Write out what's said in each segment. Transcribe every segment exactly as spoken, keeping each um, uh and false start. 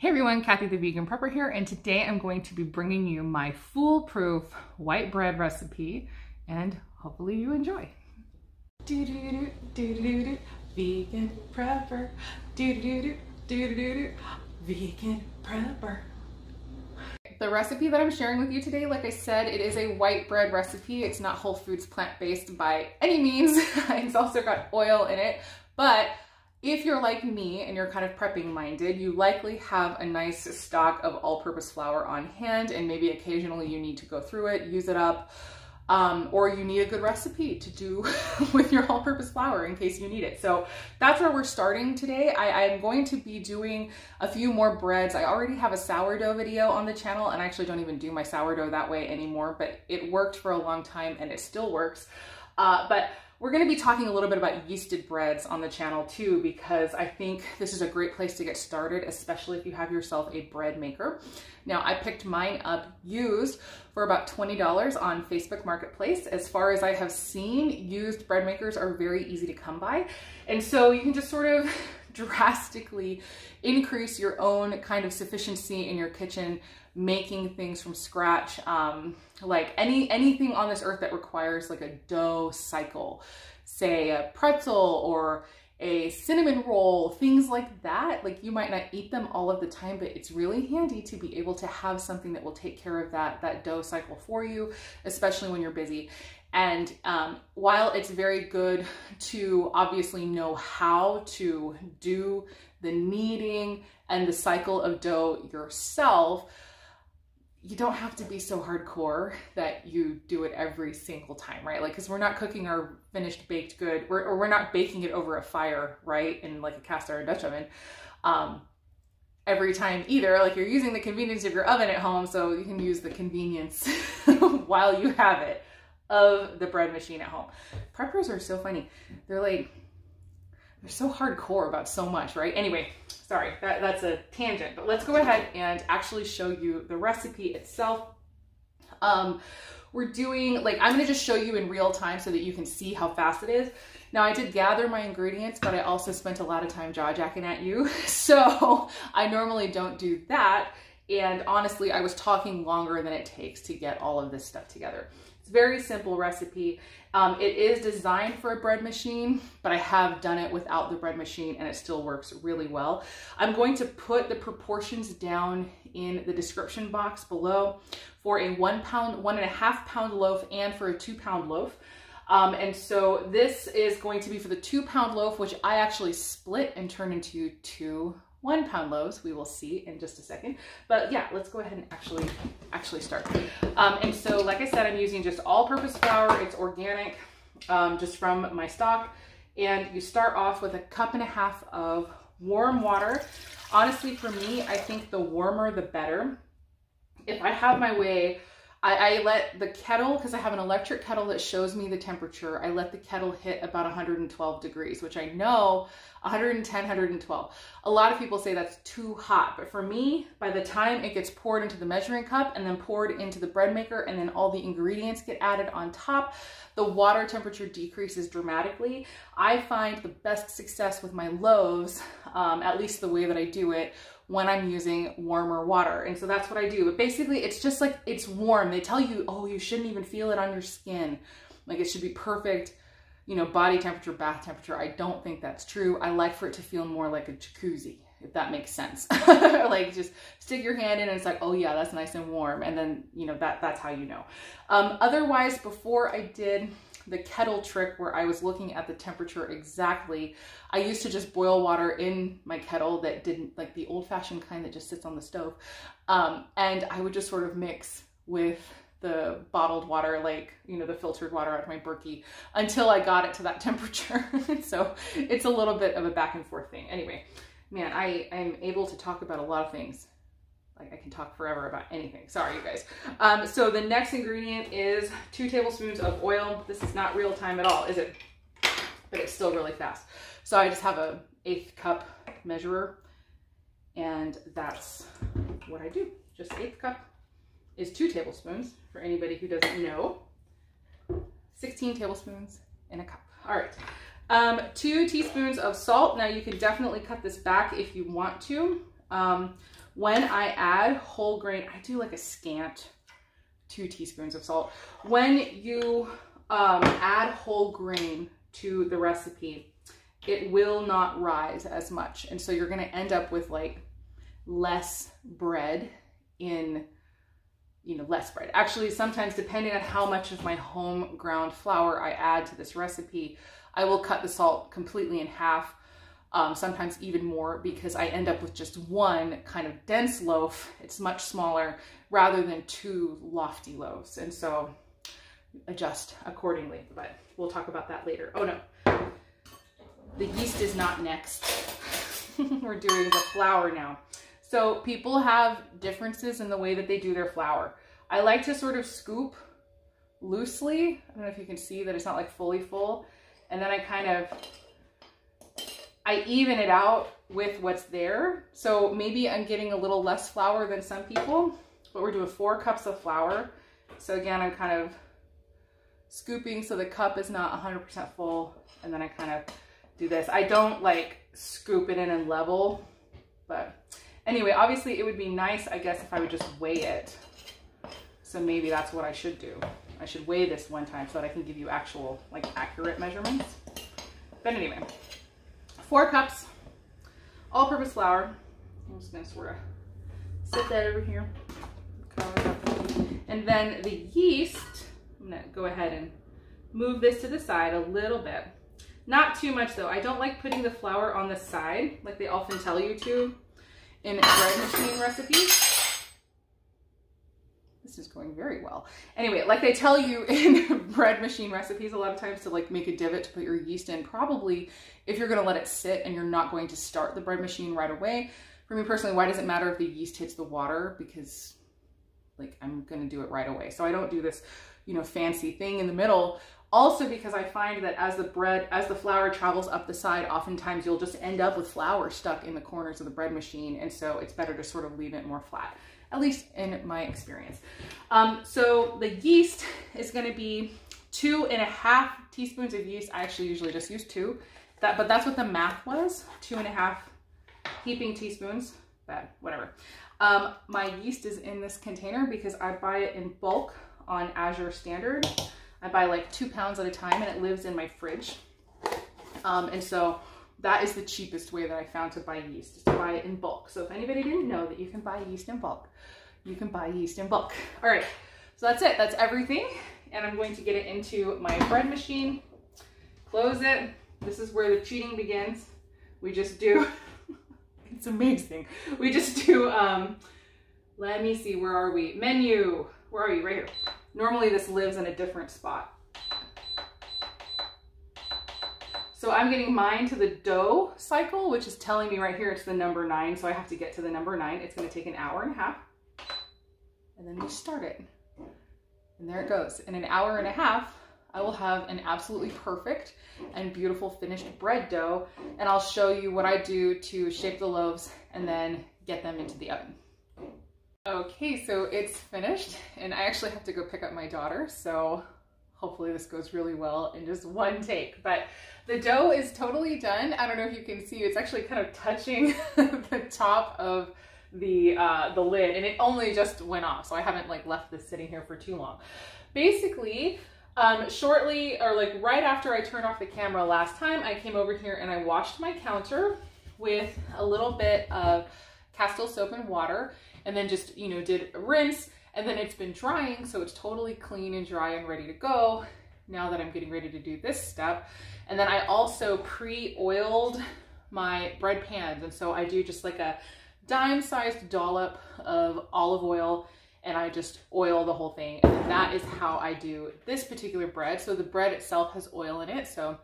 Hey everyone, Kathy the Vegan Prepper here, and today I'm going to be bringing you my foolproof white bread recipe, and hopefully you enjoy. Do do do do do do Vegan Prepper. Do do do do do do Vegan Prepper. The recipe that I'm sharing with you today, like I said, it is a white bread recipe. It's not whole foods plant-based by any means. It's also got oil in it, but if you're like me and you're kind of prepping minded, you likely have a nice stock of all-purpose flour on hand, and maybe occasionally you need to go through it, use it up, um, or you need a good recipe to do with your all-purpose flour in case you need it. So that's where we're starting today. I am going to be doing a few more breads. I already have a sourdough video on the channel, and I actually don't even do my sourdough that way anymore, but it worked for a long time and it still works. Uh, but we're going to be talking a little bit about yeasted breads on the channel too, because I think this is a great place to get started, especially if you have yourself a bread maker. Now, I picked mine up used for about twenty dollars on Facebook Marketplace. As far as I have seen, used bread makers are very easy to come by. And so you can just sort of drastically increase your own kind of sufficiency in your kitchen, making things from scratch, um, like any anything on this earth that requires like a dough cycle, say a pretzel or a cinnamon roll, things like that. Like, you might not eat them all of the time, but it's really handy to be able to have something that will take care of that, that dough cycle for you, especially when you're busy. And um, while it's very good to obviously know how to do the kneading and the cycle of dough yourself, you don't have to be so hardcore that you do it every single time, right? Like, because we're not cooking our finished baked good, we're, or we're not baking it over a fire, right? In like a cast iron Dutch oven um, every time either. Like, you're using the convenience of your oven at home, so you can use the convenience while you have it of the bread machine at home. Preppers are so funny. They're like, they're so hardcore about so much, right? Anyway, sorry, that, that's a tangent, but let's go ahead and actually show you the recipe itself. Um, we're doing, like, I'm gonna just show you in real time so that you can see how fast it is. Now, I did gather my ingredients, but I also spent a lot of time jaw-jacking at you. So I normally don't do that. And honestly, I was talking longer than it takes to get all of this stuff together. Very simple recipe. Um, it is designed for a bread machine, but I have done it without the bread machine and it still works really well. I'm going to put the proportions down in the description box below for a one pound, one and a half pound loaf and for a two pound loaf. Um, and so this is going to be for the two pound loaf, which I actually split and turned into two one pound loaves. We will see in just a second, but yeah, let's go ahead and actually actually start. Um, and so, like I said, I'm using just all-purpose flour. It's organic, um, just from my stock. And you start off with a cup and a half of warm water. Honestly, for me, I think the warmer the better. If I have my way, I, I let the kettle, because I have an electric kettle that shows me the temperature, I let the kettle hit about one hundred twelve degrees, which I know one hundred ten, one hundred twelve. A lot of people say that's too hot, but for me, by the time it gets poured into the measuring cup and then poured into the bread maker and then all the ingredients get added on top, the water temperature decreases dramatically. I find the best success with my loaves, um, at least the way that I do it, when I'm using warmer water. And so that's what I do. But basically, it's just like, it's warm. They tell you, oh, you shouldn't even feel it on your skin. Like, it should be perfect, you know, body temperature, bath temperature. I don't think that's true. I like for it to feel more like a jacuzzi, if that makes sense. Like, just stick your hand in and it's like, oh yeah, that's nice and warm. And then, you know, that that's how you know. Um, otherwise, before I did the kettle trick where I was looking at the temperature exactly, I used to just boil water in my kettle that didn't, like the old-fashioned kind that just sits on the stove, um, and I would just sort of mix with the bottled water, like, you know, the filtered water out of my Berkey, until I got it to that temperature. So it's a little bit of a back and forth thing. Anyway, man, I am able to talk about a lot of things. Like, I can talk forever about anything. Sorry, you guys. Um, so the next ingredient is two tablespoons of oil. This is not real time at all, is it? But it's still really fast. So I just have a eighth cup measurer, and that's what I do. Just eighth cup is two tablespoons for anybody who doesn't know. sixteen tablespoons in a cup. All right, um, two teaspoons of salt. Now, you can definitely cut this back if you want to. Um, when I add whole grain, I do like a scant two teaspoons of salt. When you um, add whole grain to the recipe, it will not rise as much. And so you're going to end up with like less bread in, you know, less bread. Actually, sometimes depending on how much of my home ground flour I add to this recipe, I will cut the salt completely in half, um, sometimes even more, because I end up with just one kind of dense loaf. It's much smaller rather than two lofty loaves. And so adjust accordingly, but we'll talk about that later. Oh no, the yeast is not next. We're doing the flour now. So people have differences in the way that they do their flour. I like to sort of scoop loosely. I don't know if you can see that it's not like fully full. And then I kind of, I even it out with what's there. So maybe I'm getting a little less flour than some people, but we're doing four cups of flour. So again, I'm kind of scooping so the cup is not one hundred percent full. And then I kind of do this. I don't like scoop it in and level, but anyway, obviously it would be nice, I guess, if I would just weigh it. So maybe that's what I should do. I should weigh this one time so that I can give you actual, like, accurate measurements. But anyway, four cups, all-purpose flour. I'm just gonna sort of sit that over here. And then the yeast, I'm gonna go ahead and move this to the side a little bit. Not too much though. I don't like putting the flour on the side like they often tell you to in bread machine recipes. This is going very well. Anyway, like they tell you in bread machine recipes a lot of times to like make a divot to put your yeast in, probably if you're gonna let it sit and you're not going to start the bread machine right away. For me personally, why does it matter if the yeast hits the water? Because like I'm gonna do it right away. So I don't do this, you know, fancy thing in the middle. Also because I find that as the bread, as the flour travels up the side, oftentimes you'll just end up with flour stuck in the corners of the bread machine. And so it's better to sort of leave it more flat, at least in my experience. Um, so the yeast is going to be two and a half teaspoons of yeast. I actually usually just use two, that, but that's what the math was. Two and a half heaping teaspoons, but whatever. Um, my yeast is in this container because I buy it in bulk on Azure Standard. I buy like two pounds at a time and it lives in my fridge. Um, and so that is the cheapest way that I found to buy yeast, is to buy it in bulk. So if anybody didn't know that you can buy yeast in bulk, you can buy yeast in bulk. All right, so that's it, that's everything. And I'm going to get it into my bread machine, close it. This is where the cheating begins. We just do, it's amazing. We just do, um, let me see, where are we? Menu, where are you? Right here. Normally this lives in a different spot. So I'm getting mine to the dough cycle, which is telling me right here it's the number nine. So I have to get to the number nine. It's going to take an hour and a half. And then we start it. And there it goes. In an hour and a half, I will have an absolutely perfect and beautiful finished bread dough. And I'll show you what I do to shape the loaves and then get them into the oven. Okay, so it's finished, and I actually have to go pick up my daughter, so hopefully this goes really well in just one take. But the dough is totally done. I don't know if you can see, it's actually kind of touching the top of the uh, the lid, and it only just went off, so I haven't like left this sitting here for too long. Basically, um, shortly, or like right after I turned off the camera last time, I came over here and I washed my counter with a little bit of Castile soap and water. And then just, you know, did a rinse, and then it's been drying, so it's totally clean and dry and ready to go now that I'm getting ready to do this step. And then I also pre-oiled my bread pans, and so I do just like a dime-sized dollop of olive oil, and I just oil the whole thing, and that is how I do this particular bread. So the bread itself has oil in it, so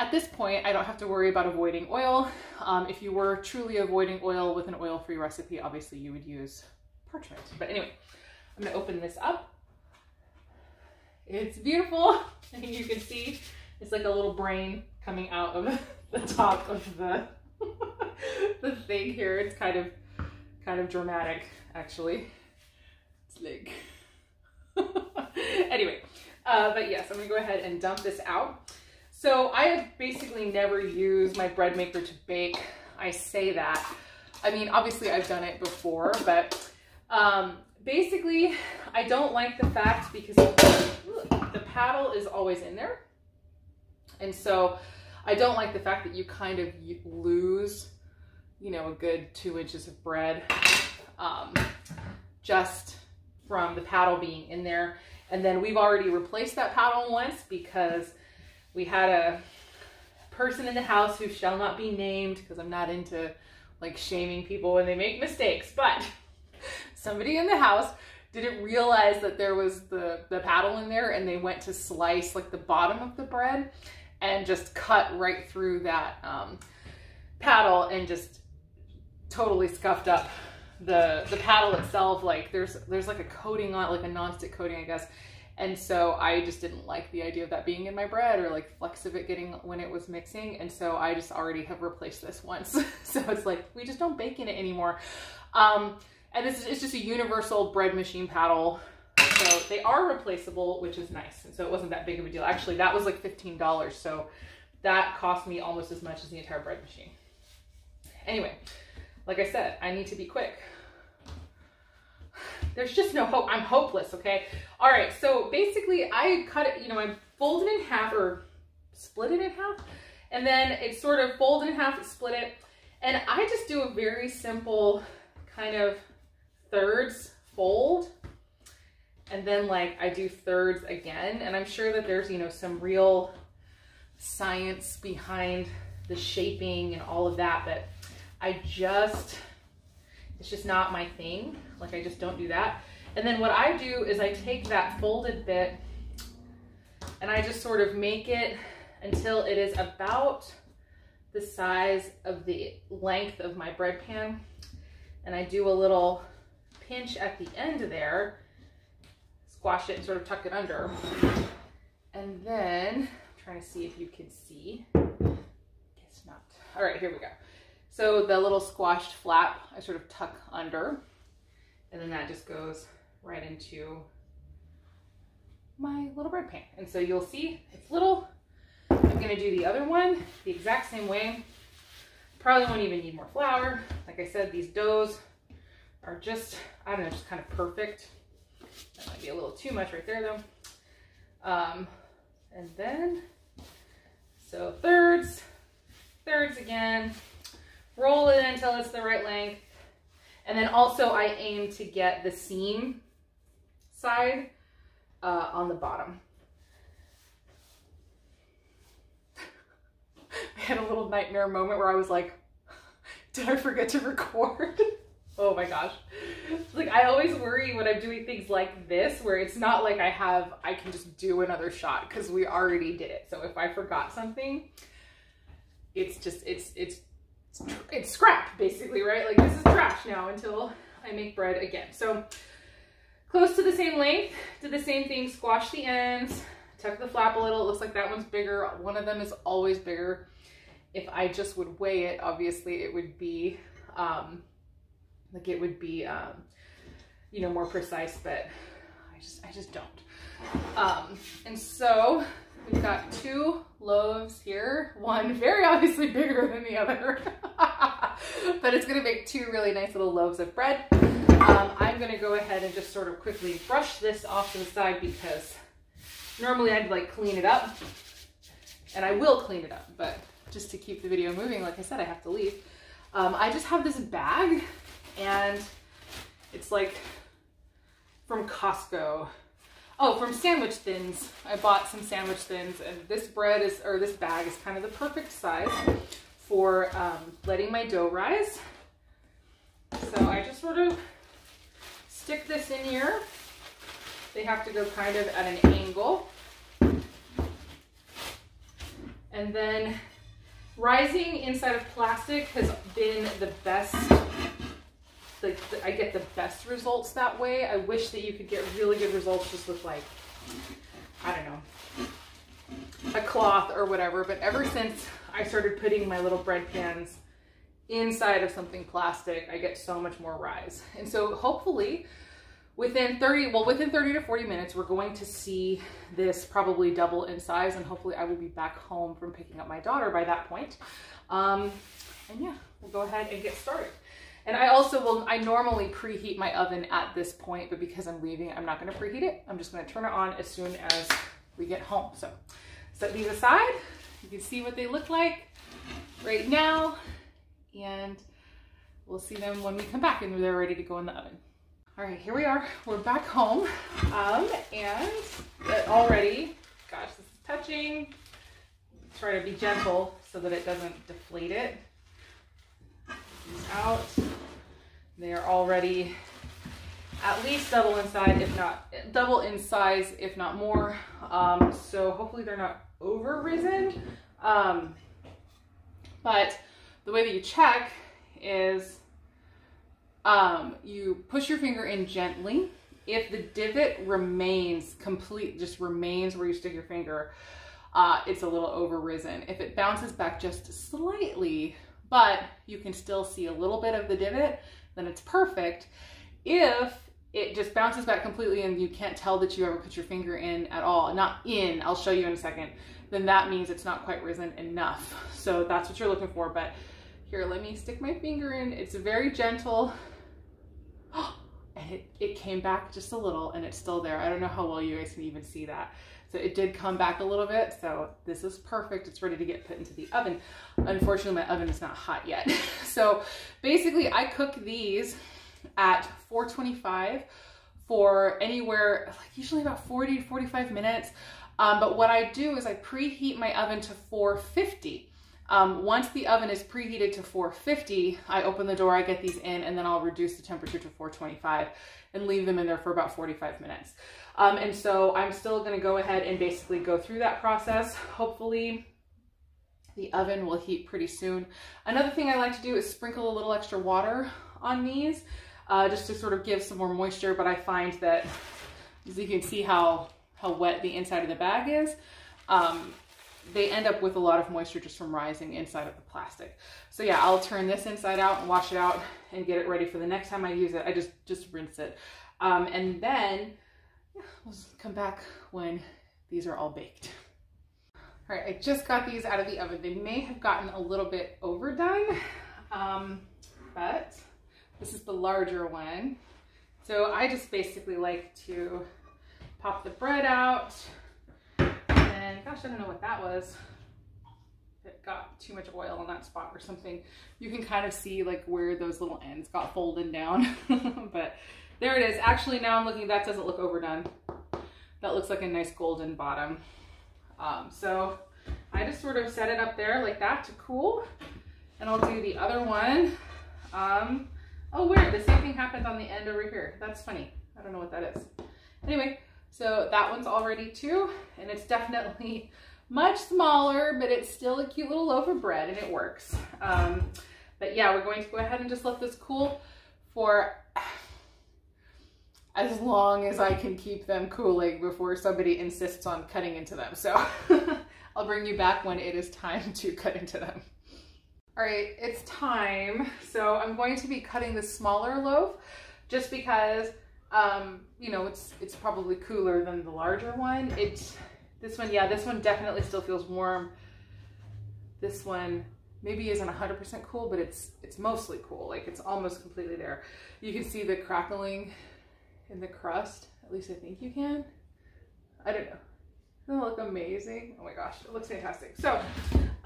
at this point, I don't have to worry about avoiding oil. Um, if you were truly avoiding oil with an oil-free recipe, obviously you would use parchment. But anyway, I'm gonna open this up. It's beautiful. I think you can see it's like a little brain coming out of the top of the, the thing here. It's kind of, kind of dramatic, actually. It's like, anyway. Uh, but yes, I'm gonna go ahead and dump this out. So I have basically never used my bread maker to bake. I say that. I mean, obviously I've done it before, but um, basically I don't like the fact because the paddle is always in there. And so I don't like the fact that you kind of lose, you know, a good two inches of bread um, just from the paddle being in there. And then we've already replaced that paddle once because we had a person in the house who shall not be named because I'm not into like shaming people when they make mistakes, but somebody in the house didn't realize that there was the, the paddle in there, and they went to slice like the bottom of the bread and just cut right through that um, paddle and just totally scuffed up the the paddle itself. Like there's there's like a coating on, like a nonstick coating, I guess. And so I just didn't like the idea of that being in my bread or like flecks of it getting when it was mixing. And so I just already have replaced this once. So it's like, we just don't bake in it anymore. Um, and it's, it's just a universal bread machine paddle. So they are replaceable, which is nice. And so it wasn't that big of a deal. Actually, that was like fifteen dollars. So that cost me almost as much as the entire bread machine. Anyway, like I said, I need to be quick. There's just no hope. I'm hopeless, okay? All right, so basically I cut it, you know, I folded it in half or split it in half, and then it sort of folded in half, split it, and I just do a very simple kind of thirds fold, and then like I do thirds again, and I'm sure that there's, you know, some real science behind the shaping and all of that, but I just... it's just not my thing. Like I just don't do that. And then what I do is I take that folded bit and I just sort of make it until it is about the size of the length of my bread pan. And I do a little pinch at the end there, squash it and sort of tuck it under. And then I'm trying to see if you can see. Guess not. All right, here we go. So the little squashed flap, I sort of tuck under, and then that just goes right into my little bread pan. And so you'll see it's little. I'm gonna do the other one the exact same way. Probably won't even need more flour. Like I said, these doughs are just, I don't know, just kind of perfect. That might be a little too much right there though. Um, and then, so thirds, thirds again. Roll it until it's the right length. And then also I aim to get the seam side uh, on the bottom. I had a little nightmare moment where I was like, did I forget to record? Oh my gosh. Like I always worry when I'm doing things like this, where it's not like I have, I can just do another shot because we already did it. So if I forgot something, it's just, it's, it's, it's scrap basically, right? Like this is trash now until I make bread again. So close to the same length, did the same thing, squash the ends, tuck the flap a little. It looks like that one's bigger. One of them is always bigger. If I just would weigh it, obviously it would be, um, like it would be, um, you know, more precise, but I just, I just don't. Um, and so we've got two loaves here, one very obviously bigger than the other, but it's going to make two really nice little loaves of bread. Um, I'm going to go ahead and just sort of quickly brush this off to the side because normally I'd like clean it up, and I will clean it up, but just to keep the video moving, like I said, I have to leave. Um, I just have this bag, and it's like from Costco. Oh, from sandwich thins. I bought some sandwich thins, and this bread is, or this bag is kind of the perfect size for um, letting my dough rise. So I just sort of stick this in here. They have to go kind of at an angle. And then rising inside of plastic has been the best. Like I get the best results that way. I wish that you could get really good results just with like, I don't know, a cloth or whatever. But ever since I started putting my little bread pans inside of something plastic, I get so much more rise. And so hopefully within thirty, well within thirty to forty minutes, we're going to see this probably double in size, and hopefully I will be back home from picking up my daughter by that point. Um, and yeah, we'll go ahead and get started. And I also will, I normally preheat my oven at this point, but because I'm leaving, I'm not gonna preheat it. I'm just gonna turn it on as soon as we get home. So set these aside. You can see what they look like right now. And we'll see them when we come back and they're ready to go in the oven. All right, here we are. We're back home. Um, and already, gosh, this is touching. Try to be gentle so that it doesn't deflate it. Out. They are already at least double in size, if not double in size, if not more. Um, so hopefully they're not over risen. Um, but the way that you check is um, you push your finger in gently. If the divot remains complete, just remains where you stick your finger, uh, it's a little over risen. If it bounces back just slightly, but you can still see a little bit of the divot, then it's perfect. If it just bounces back completely and you can't tell that you ever put your finger in at all, not in, I'll show you in a second, then that means it's not quite risen enough. So that's what you're looking for. But here, let me stick my finger in. It's very gentle. And it, it came back just a little and it's still there. I don't know how well you guys can even see that. So it did come back a little bit, so this is perfect. It's ready to get put into the oven. Unfortunately, my oven is not hot yet. So basically, I cook these at four twenty-five for anywhere, like usually about forty to forty-five minutes. Um, but what I do is I preheat my oven to four fifty. Um, once the oven is preheated to four fifty, I open the door, I get these in, and then I'll reduce the temperature to four twenty-five and leave them in there for about forty-five minutes. Um, and so I'm still gonna go ahead and basically go through that process. Hopefully the oven will heat pretty soon. Another thing I like to do is sprinkle a little extra water on these, uh, just to sort of give some more moisture, but I find that, as you can see how, how wet the inside of the bag is, um, they end up with a lot of moisture just from rising inside of the plastic. So yeah, I'll turn this inside out and wash it out and get it ready for the next time I use it. I just, just rinse it. Um, and then yeah, we'll come back when these are all baked. All right, I just got these out of the oven. They may have gotten a little bit overdone, um, but this is the larger one. So I just basically like to pop the bread out. And gosh, I don't know what that was. It got too much oil on that spot or something. You can kind of see like where those little ends got folded down, but there it is. Actually, now I'm looking, that doesn't look overdone. That looks like a nice golden bottom. Um, so I just sort of set it up there like that to cool, and I'll do the other one. Um, oh, weird, the same thing happened on the end over here. That's funny. I don't know what that is. Anyway. So that one's all ready too, and it's definitely much smaller, but it's still a cute little loaf of bread and it works. Um, but yeah, we're going to go ahead and just let this cool for as long as I can keep them cooling before somebody insists on cutting into them. So I'll bring you back when it is time to cut into them. All right, it's time. So I'm going to be cutting the smaller loaf just because Um, you know, it's, it's probably cooler than the larger one. It's this one. Yeah, this one definitely still feels warm. This one maybe isn't a hundred percent cool, but it's, it's mostly cool. Like it's almost completely there. You can see the crackling in the crust. At least I think you can. I don't know. Doesn't it look amazing? Oh my gosh. It looks fantastic. So,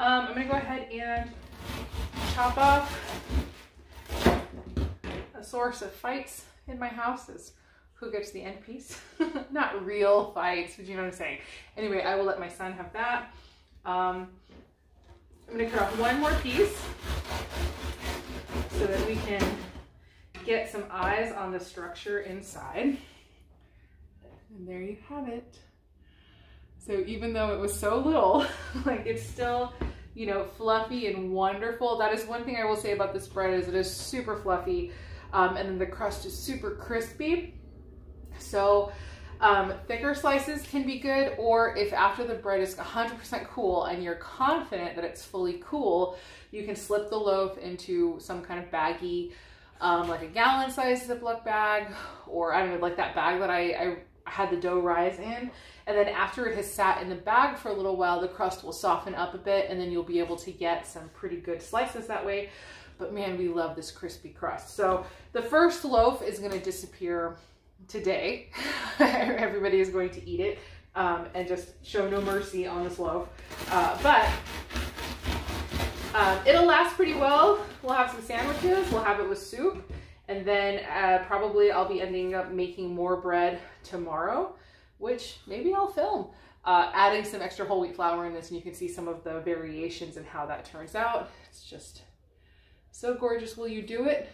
um, I'm going to go ahead and chop off a source of fights in my house is who gets the end piece. Not real fights, but you know what I'm saying. Anyway, I will let my son have that. Um, I'm gonna cut off one more piece so that we can get some eyes on the structure inside. And there you have it. So even though it was so little, like it's still, you know, fluffy and wonderful. That is one thing I will say about this bread is it is super fluffy. Um, and then the crust is super crispy. So um, thicker slices can be good, or if after the bread is one hundred percent cool and you're confident that it's fully cool, you can slip the loaf into some kind of baggie, um, like a gallon size Ziploc bag, or I don't know, like that bag that I, I had the dough rise in. And then after it has sat in the bag for a little while, the crust will soften up a bit and then you'll be able to get some pretty good slices that way. But man, we love this crispy crust. So the first loaf is going to disappear today. Everybody is going to eat it um, and just show no mercy on this loaf. Uh, but um, it'll last pretty well. We'll have some sandwiches. We'll have it with soup. And then uh, probably I'll be ending up making more bread tomorrow, which maybe I'll film. Uh, adding some extra whole wheat flour in this, and you can see some of the variations and how that turns out. It's just so gorgeous. Will you do it?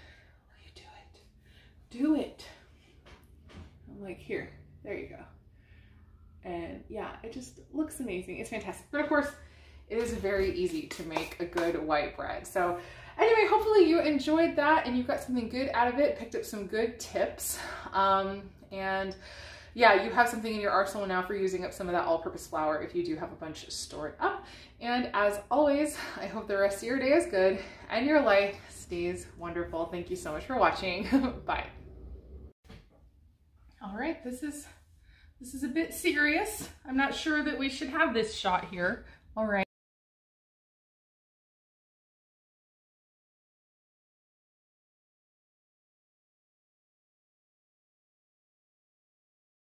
Will you do it? Do it. I'm like, here, there you go. And yeah, it just looks amazing. It's fantastic. But of course, it is very easy to make a good white bread. So anyway, hopefully you enjoyed that and you got something good out of it, picked up some good tips. Um, and yeah, you have something in your arsenal now for using up some of that all-purpose flour if you do have a bunch stored up. And as always, I hope the rest of your day is good and your life stays wonderful. Thank you so much for watching. Bye. All right, this is, this is a bit serious. I'm not sure that we should have this shot here. All right.